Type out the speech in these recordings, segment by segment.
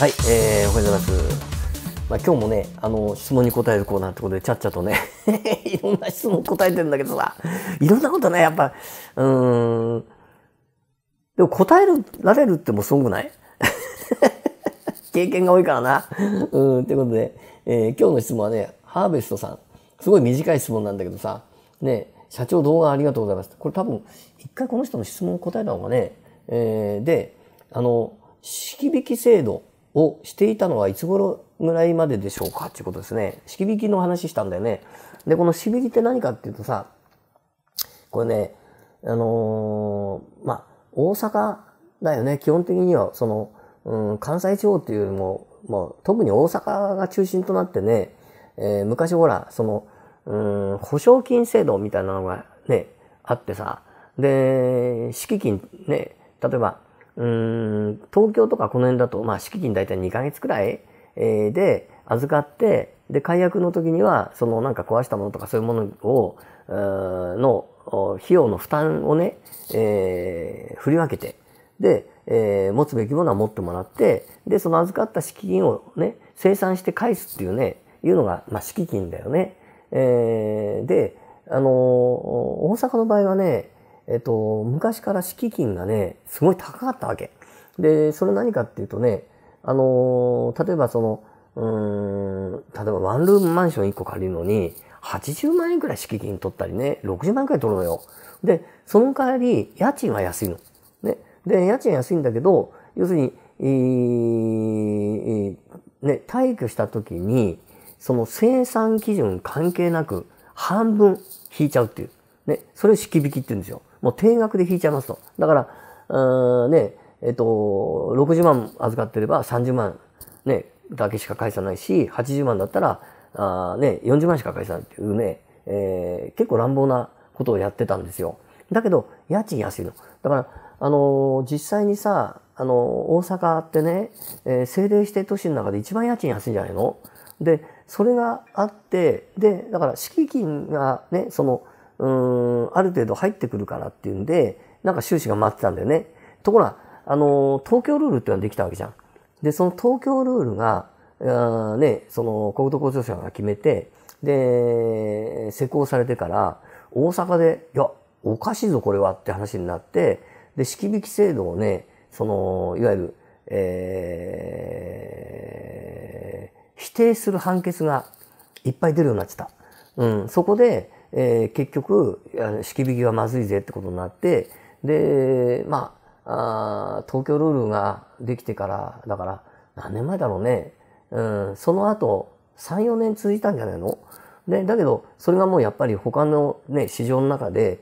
はい、おはようございます。今日もね、質問に答えるコーナーってことで、ちゃっちゃとね、いろんな質問答えてるんだけどさ、いろんなことね、やっぱ、でも答えられるってもうすごくない経験が多いからな。ということで、今日の質問はね、ハーベストさん。すごい短い質問なんだけどさ、ね、社長動画ありがとうございます。これ多分、一回この人の質問答えたのがね、で、識引き制度をしていたのはいつ頃ぐらいまででしょうかっていうことですね。識引きの話したんだよね。で、この識引きって何かっていうとさ、これね、大阪だよね。基本的には、その、関西地方っていうよりも、特に大阪が中心となってね、昔ほら、その、保証金制度みたいなのがね、あってさ、で、敷金ね、例えば、東京とかこの辺だと、敷金大体2ヶ月くらい、で預かって、で、解約の時には、そのなんか壊したものとかそういうものを、費用の負担をね、振り分けて、で、持つべきものは持ってもらって、で、その預かった敷金をね、清算して返すっていうね、いうのが、敷金だよね。で、大阪の場合はね、昔から敷金がね、すごい高かったわけ。で、それ何かっていうとね、例えばその、例えばワンルームマンション1個借りるのに、80万円くらい敷金取ったりね、60万円くらい取るのよ。で、その代わり、家賃は安いの。ね。で、家賃安いんだけど、要するに、ね、退去した時に、その生産基準関係なく半分引いちゃうっていう。ね。それを敷引きって言うんですよ。もう定額で引いちゃいますと。だから、ね、60万預かってれば30万ね、だけしか返さないし、80万だったら、40万しか返さないっていうね、結構乱暴なことをやってたんですよ。だけど、家賃安いの。だから、実際にさ、大阪ってね、政令指定都市の中で一番家賃安いんじゃないの？で、それがあって、で、だから、敷金がね、その、ある程度入ってくるからっていうんで、なんか収支が回ってたんだよね。ところが、東京ルールっていうのができたわけじゃん。で、その東京ルールが、その、国土交通省が決めて、で、施行されてから、大阪で、いや、おかしいぞこれはって話になって、で、敷引き制度をね、その、いわゆる、否定する判決がいっぱい出るようになってた。そこで、結局、敷引きはまずいぜってことになって、で、東京ルールができてから、だから、何年前だろうね。その後、3、4年続いたんじゃないの？で、だけど、それがもうやっぱり他のね、市場の中で、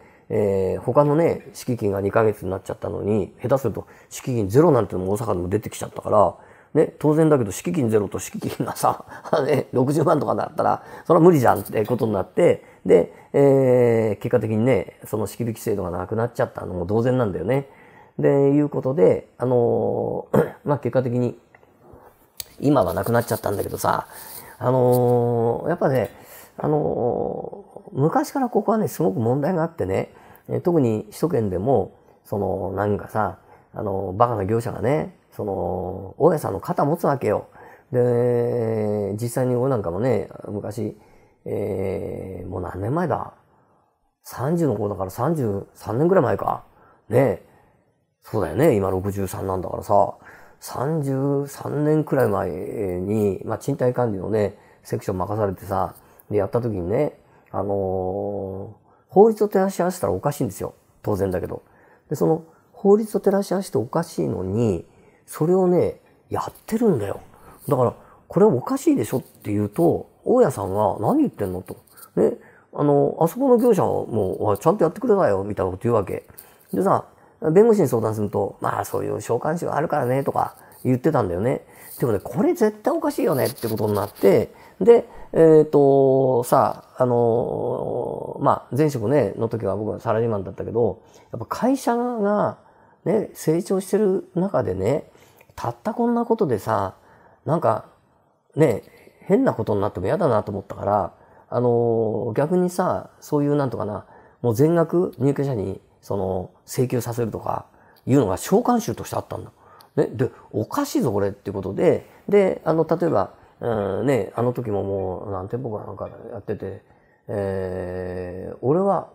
他のね、敷金が2ヶ月になっちゃったのに、下手すると、敷金ゼロなんてのも大阪でも出てきちゃったから、ね、当然だけど、敷金ゼロと敷金がさ、ね、60万とかだったら、それは無理じゃんってことになって、で、結果的にね、その敷引き制度がなくなっちゃったのも同然なんだよね。で、いうことで、結果的に、今はなくなっちゃったんだけどさ、やっぱね、昔からここはね、すごく問題があってね、特に首都圏でも、その、なんかさ、バカな業者がね、その、大家さんの肩持つわけよ。で、実際に俺なんかもね、昔、もう何年前だ？ 30 の頃だから33年ぐらい前か。ね。そうだよね。今63なんだからさ、33年くらい前に、賃貸管理のね、セクション任されてさ、で、やった時にね、法律を照らし合わせたらおかしいんですよ。当然だけど。で、その、法律を照らし合わせておかしいのに、それをね、やってるんだよ。だから、これはおかしいでしょって言うと、大家さんが何言ってんのと。ね、あそこの業者はもう、ちゃんとやってくれたよ、みたいなこと言うわけ。でさ、弁護士に相談すると、そういう召喚書があるからね、とか言ってたんだよね。でもね、これ絶対おかしいよねってことになって、で、前職ね、の時は僕はサラリーマンだったけど、やっぱ会社が、ね、成長してる中でね、たったこんなことでさ、なんか、ね、変なことになっても嫌だなと思ったから、逆にさ、そういうなんとかな、もう全額入居者にその請求させるとかいうのが召喚集としてあったんだ。ね、でおかしいぞこれっていうことで、で例えば、ね、あの時ももう何店舗かなんかやってて、俺は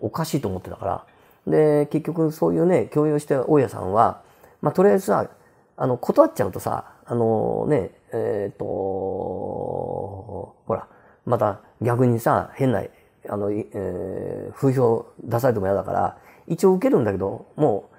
おかしいと思ってたから、で結局そういうね強要して大家さんは、まあ、とりあえずさ断っちゃうとさねほらまた逆にさ変な風評出されても嫌だから一応受けるんだけど、もう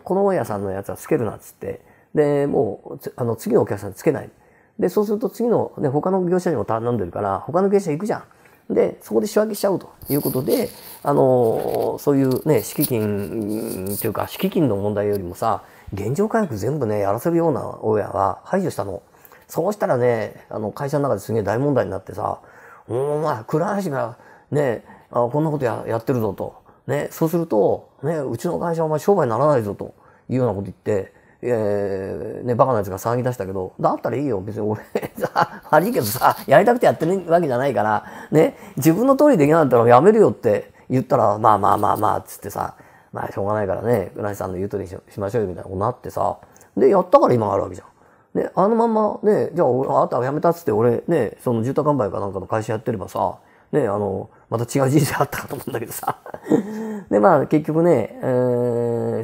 この大家さんのやつはつけるなっつって、でもう次のお客さんつけない。でそうすると次の、ね、他の業者にも頼んでるから他の業者行くじゃん。でそこで仕分けしちゃうということでそういうね敷金というか敷金の問題よりもさ現状回復全部ねやらせるような大家は排除したの。そうしたらね会社の中ですげえ大問題になってさ、お前倉橋がねこんなことやってるぞと、ね、そうすると、ね、うちの会社はお前商売にならないぞというようなこと言って。ね、バカなやつが騒ぎ出したけど、だったらいいよ別に俺さ悪いけどさやりたくてやってるわけじゃないから、ね、自分の通りできなかったらやめるよって言ったら、まあまあまあまあっつってさ、まあしょうがないからねうなぎさんの言う通りにしましょうよみたいなことになってさ、でやったから今があるわけじゃん。でまんまねじゃああなたはやめたっつって俺ねその住宅販売かなんかの会社やってればさねまた違う人生あったかと思うんだけどさでまあ結局ね、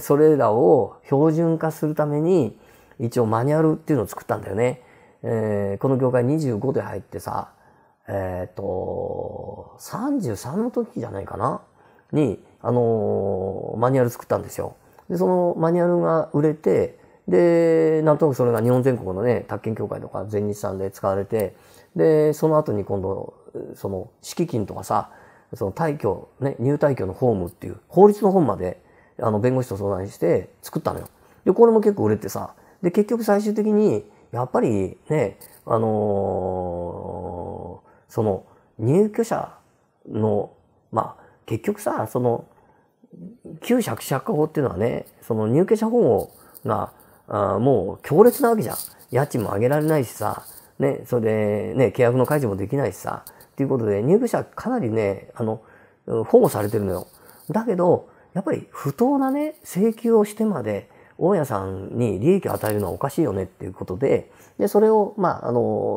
それらを標準化するために一応マニュアルっていうのを作ったんだよね。この業界25で入ってさ33の時じゃないかなにマニュアル作ったんですよ。でそのマニュアルが売れて、でなんとなくそれが日本全国のね宅建協会とか全日産で使われて、でその後に今度その敷金とかさその退去、ね、入退去のホームっていう法律の本まで弁護士と相談して作ったのよ。でこれも結構売れてさ、で結局最終的にやっぱりねその入居者のまあ結局さその旧借借家法っていうのはねその入居者保護がもう強烈なわけじゃん。家賃も上げられないしさ、ね、それで、ね、契約の解除もできないしさっていうことで入居者かなりね保護されてるのよ。だけどやっぱり不当なね請求をしてまで大家さんに利益を与えるのはおかしいよねっていうことで、でそれをまあ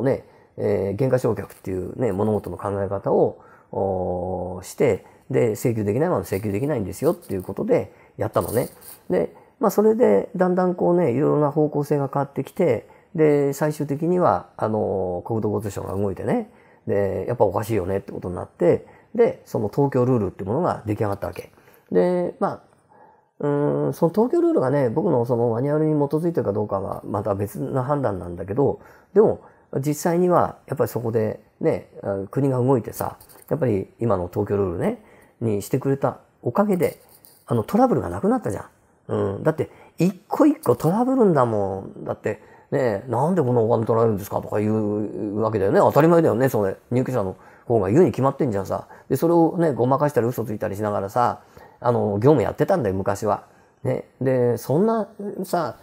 ね減価償却っていうね物事の考え方をしてで請求できないまま請求できないんですよっていうことでやったのね。でまあそれでだんだんこうねいろいろな方向性が変わってきて、で最終的には国土交通省が動いてねでやっぱおかしいよねってことになって、でその東京ルールっていうものが出来上がったわけで、まあその東京ルールがね僕のそのマニュアルに基づいてるかどうかはまた別な判断なんだけど、でも実際にはやっぱりそこでね国が動いてさやっぱり今の東京ルールねにしてくれたおかげでトラブルがなくなったじゃん。だって一個一個トラブルんだもん。だってね、なんでこんなお金取られるんですかとかいうわけだよね。当たり前だよね。それ入居者の方が言うに決まってんじゃんさ。でそれをねごまかしたり嘘ついたりしながらさ業務やってたんだよ昔は、ね、でそんなさ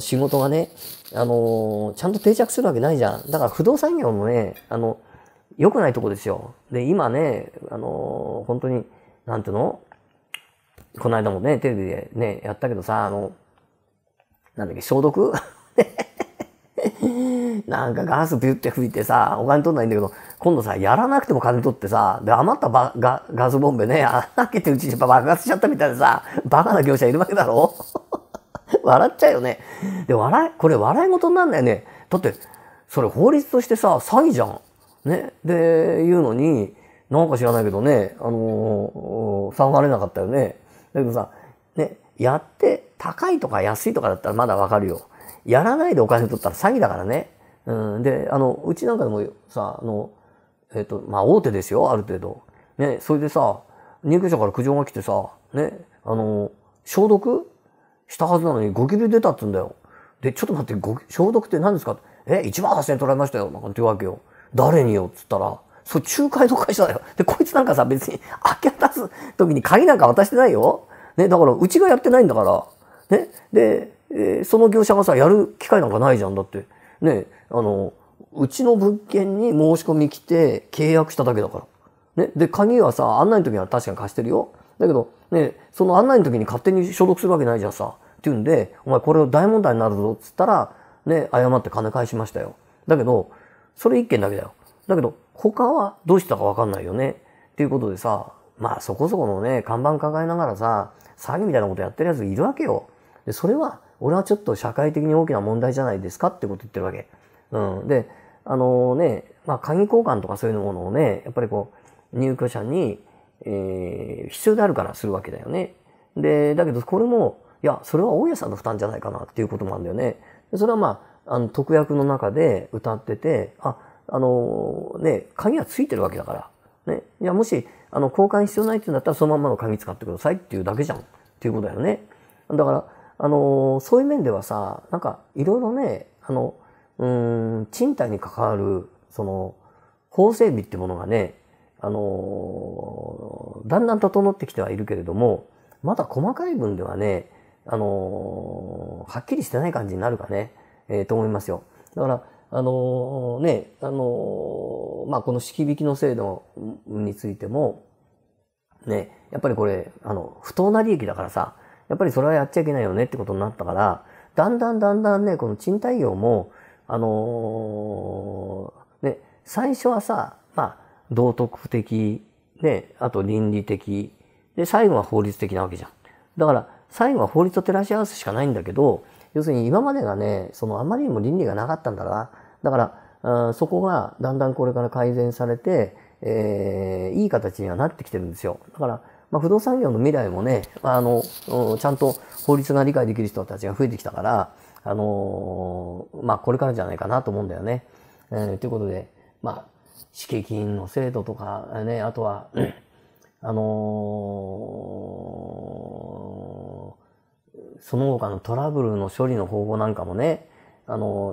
仕事がねちゃんと定着するわけないじゃん。だから不動産業もね良くないとこですよ。で今ね本当になんていうのこの間もねテレビでねやったけどさなんだっけ消毒なんかガスビュって吹いてさお金取んないんだけど今度さやらなくても金取ってさで余ったガスボンベね開けてうちに爆発しちゃったみたいなさバカな業者いるわけだろ笑っちゃうよね。でこれ笑い事になんだよね。だってそれ法律としてさ詐欺じゃんね。でいうのになんか知らないけどね騒がれなかったよね。だけどさ、ね、やって高いとか安いとかだったらまだわかるよ。やらないでお金取ったら詐欺だからね。うん、でうちなんかでもさまあ大手ですよある程度、ね、それでさ入居者から苦情が来てさ、ね、消毒したはずなのにゴキブリ出たっつうんだよ。でちょっと待って消毒って何ですかえ1万8000円取られましたよなんて言うわけよ。誰によっつったらそれ仲介の会社だよ。でこいつなんかさ別に開け渡す時に鍵なんか渡してないよ、ね、だからうちがやってないんだから、ね、でその業者がさやる機会なんかないじゃん。だってねうちの物件に申し込み来て契約しただけだから、ね、で鍵はさ案内の時は確かに貸してるよ。だけどねその案内の時に勝手に消毒するわけないじゃんさ。って言うんで、お前これを大問題になるぞっつったら、ね、誤って金返しましたよ。だけど、それ一件だけだよ。だけど、他はどうしたかわかんないよね。っていうことでさ、まあそこそこのね、看板抱えながらさ、詐欺みたいなことやってるやついるわけよ。で、それは、俺はちょっと社会的に大きな問題じゃないですかってこと言ってるわけ。うん。で、まあ鍵交換とかそういうものをね、やっぱりこう、入居者に、必要であるからするわけだよね。で、だけどこれも、いや、それは大家さんの負担じゃないかなっていうこともあるんだよね。でそれはまあ、特約の中で歌ってて、鍵はついてるわけだから。ね。いや、もし、交換必要ないって言うんだったら、そのままの鍵使ってくださいっていうだけじゃん。っていうことだよね。だから、そういう面ではさ、なんか、いろいろね、賃貸に関わる、その、法整備ってものがね、だんだん整ってきてはいるけれども、まだ細かい分ではね、はっきりしてない感じになるかね、と思いますよ。だから、まあ、この識引きの制度についても、ね、やっぱりこれ、不当な利益だからさ、やっぱりそれはやっちゃいけないよねってことになったから、だんだんね、この賃貸業も、ね、最初はさ、まあ、道徳的、ね、あと倫理的、で、最後は法律的なわけじゃん。だから、最後は法律と照らし合わせしかないんだけど、要するに今までがね、あまりにも倫理がなかったんだな。だから、そこがだんだんこれから改善されて、いい形にはなってきてるんですよ。だから、まあ、不動産業の未来もね、ちゃんと法律が理解できる人たちが増えてきたから、まあ、これからじゃないかなと思うんだよね。ということで、まあ、敷金の制度とかね、あとは、その他のトラブルの処理の方法なんかもね、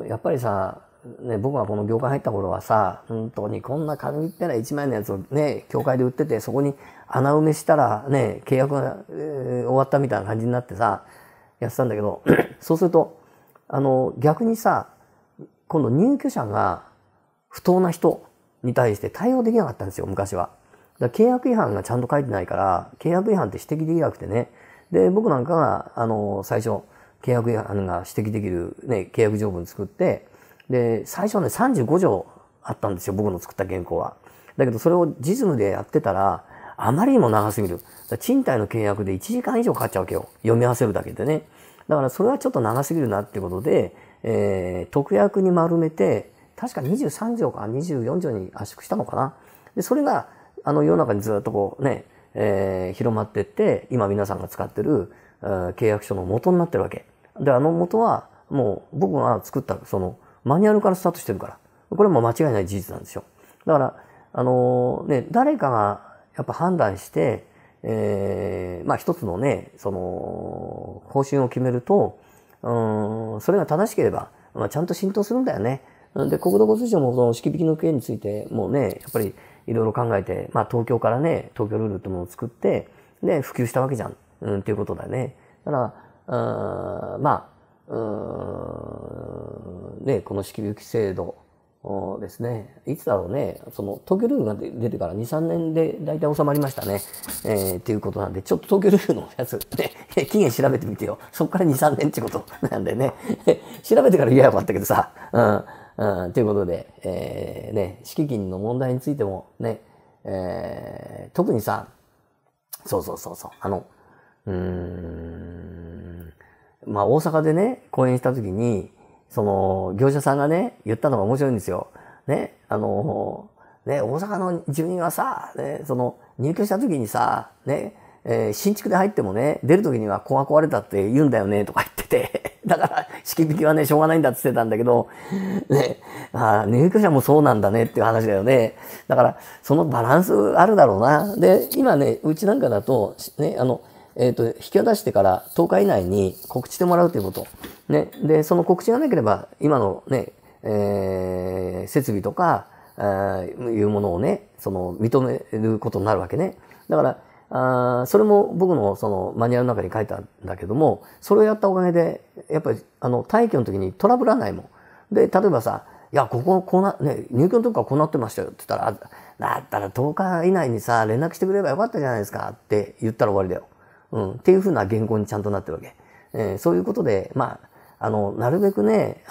やっぱりさ、ね、僕がこの業界入った頃はさ、本当にこんな紙っぺら1万円のやつをね、協会で売ってて、そこに穴埋めしたらね、契約が、終わったみたいな感じになってさ、やってたんだけど、そうすると、逆にさ、今度入居者が不当な人に対して対応できなかったんですよ、昔は。だから契約違反がちゃんと書いてないから、契約違反って指摘できなくてね。で、僕なんかが、最初、契約違反が指摘できるね、契約条文作って、で、最初ね、35条あったんですよ、僕の作った原稿は。だけど、それを実務でやってたら、あまりにも長すぎる。賃貸の契約で1時間以上かかっちゃうわけよ。読み合わせるだけでね。だから、それはちょっと長すぎるなってことで、特約に丸めて、確か23条か24条に圧縮したのかな。で、それが、世の中にずっとこうね、広まってって、今皆さんが使ってる、契約書の元になってるわけ。で、元は、もう僕が作った、マニュアルからスタートしてるから。これも間違いない事実なんですよ。だから、誰かが、やっぱ判断して、まあ一つのね、方針を決めると、それが正しければ、まあ、ちゃんと浸透するんだよね。で、国土交通省もその敷引きの件について、もうね、やっぱり、いろいろ考えて、まあ東京からね、東京ルールってものを作って、で、普及したわけじゃん。っていうことだよね。だから、ね、この敷引き制度ですね。いつだろうね、東京ルールが出てから2、3年で大体収まりましたね。っていうことなんで、ちょっと東京ルールのやつ、ね、期限調べてみてよ。そっから2、3年ってことなんでね。調べてから言えばよかったけどさ。ということで、ね、敷金の問題についてもね、特にさ、まあ大阪でね、講演した時に、業者さんがね、言ったのが面白いんですよ。ね、大阪の住民はさ、ね、入居した時にさ、ね、新築で入ってもね、出る時には子が壊れたって言うんだよね、とか言ってて、だから、敷引きはね、しょうがないんだって言ってたんだけど、ね、ああ、入居者もそうなんだねっていう話だよね。だから、そのバランスあるだろうな。で、今ね、うちなんかだと、ね、引き渡してから10日以内に告知してもらうということ。ね、で、その告知がなければ、今のね、設備とか、いうものをね、認めることになるわけね。だから、それも僕のマニュアルの中に書いたんだけども、それをやったおかげで、やっぱり退去の時にトラブらないもん。で、例えばさ、いや、こここうな、ね、入居の時からこうなってましたよって言ったら、だったら10日以内にさ、連絡してくれればよかったじゃないですかって言ったら終わりだよ。っていう風な原稿にちゃんとなってるわけ。そういうことで、まあ、なるべくね、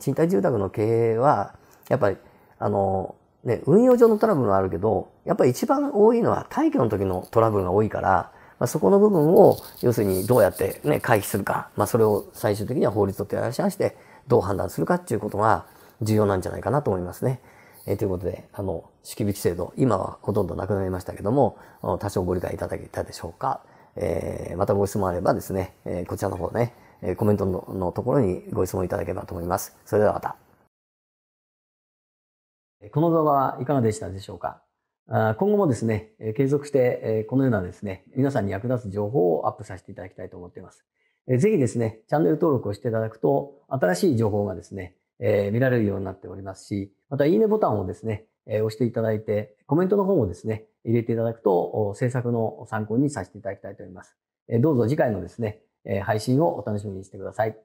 賃貸住宅の経営は、やっぱり、ね、運用上のトラブルはあるけど、やっぱり一番多いのは退去の時のトラブルが多いから、まあ、そこの部分を、要するにどうやってね、回避するか、まあ、それを最終的には法律と照らし合わせて、どう判断するかっていうことが重要なんじゃないかなと思いますね。ということで、識引制度、今はほとんどなくなりましたけども、多少ご理解いただけたでしょうか。またご質問あればですね、こちらの方ね、コメントのところにご質問いただければと思います。それではまた。この動画はいかがでしたでしょうか。今後もですね、継続してこのようなですね、皆さんに役立つ情報をアップさせていただきたいと思っています。ぜひですね、チャンネル登録をしていただくと、新しい情報がですね、見られるようになっておりますし、またいいねボタンをですね、押していただいて、コメントの方もですね、入れていただくと、制作の参考にさせていただきたいと思います。どうぞ次回のですね、配信をお楽しみにしてください。